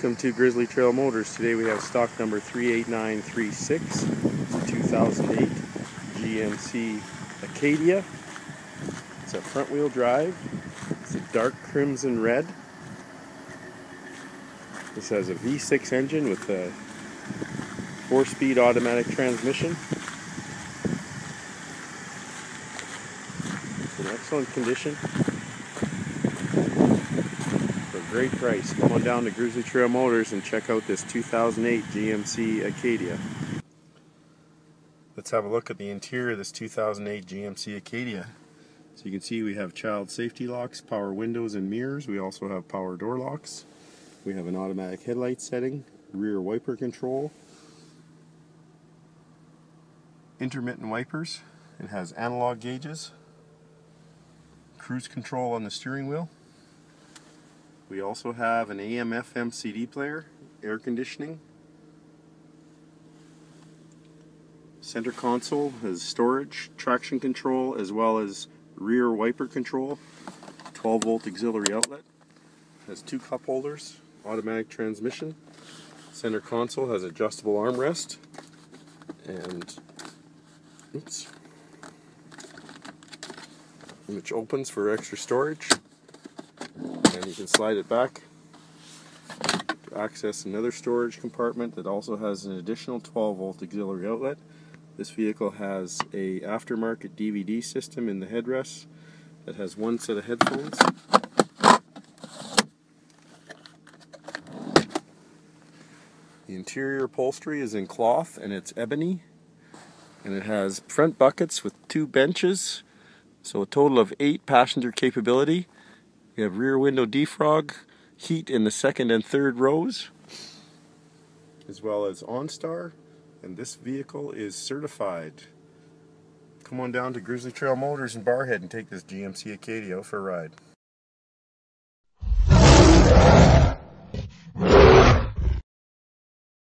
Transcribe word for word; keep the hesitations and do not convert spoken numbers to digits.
Welcome to Grizzly Trail Motors. Today we have stock number three eight nine three six. It's a two thousand eight G M C Acadia. It's a front wheel drive. It's a dark crimson red. This has a V six engine with a four-speed automatic transmission. It's in excellent condition. Great price. Come on down to Grizzly Trail Motors and check out this two thousand eight G M C Acadia. Let's have a look at the interior of this two thousand eight G M C Acadia. So you can see we have child safety locks, power windows and mirrors. We also have power door locks. We have an automatic headlight setting, rear wiper control, intermittent wipers. It has analog gauges, cruise control on the steering wheel. We also have an A M F M C D player, air conditioning. Center console has storage, traction control, as well as rear wiper control. twelve volt auxiliary outlet. Has two cup holders, automatic transmission. Center console has adjustable armrest. And, oops. Which opens for extra storage. And you can slide it back to access another storage compartment that also has an additional twelve volt auxiliary outlet. This vehicle has a aftermarket D V D system in the headrest that has one set of headphones. The interior upholstery is in cloth and it's ebony, and it has front buckets with two benches, so a total of eight passenger capability. We have rear window defrog, heat in the second and third rows, as well as OnStar, and this vehicle is certified. Come on down to Grizzly Trail Motors in Barrhead and take this G M C Acadia for a ride.